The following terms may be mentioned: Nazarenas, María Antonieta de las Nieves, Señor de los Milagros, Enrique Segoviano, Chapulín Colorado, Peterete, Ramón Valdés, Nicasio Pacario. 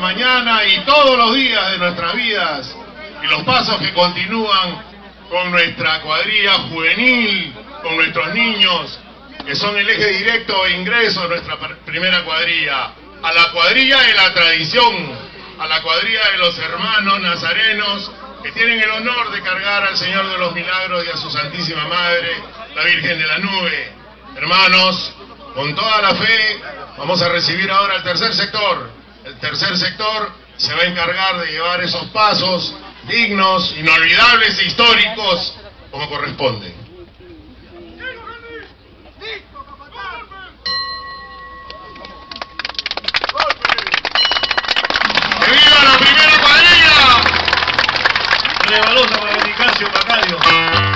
mañana y todos los días de nuestras vidas, y los pasos que continúan con nuestra cuadrilla juvenil, con nuestros niños, que son el eje directo de ingreso de nuestra primera cuadrilla, a la cuadrilla de la tradición, a la cuadrilla de los hermanos nazarenos, que tienen el honor de cargar al Señor de los Milagros y a su Santísima Madre, la Virgen de la Nube. Hermanos, con toda la fe, vamos a recibir ahora al tercer sector. El tercer sector se va a encargar de llevar esos pasos dignos, inolvidables e históricos, como corresponde. ¡Que viva la primera cuadrilla! Rebalota para el Nicasio Pacario.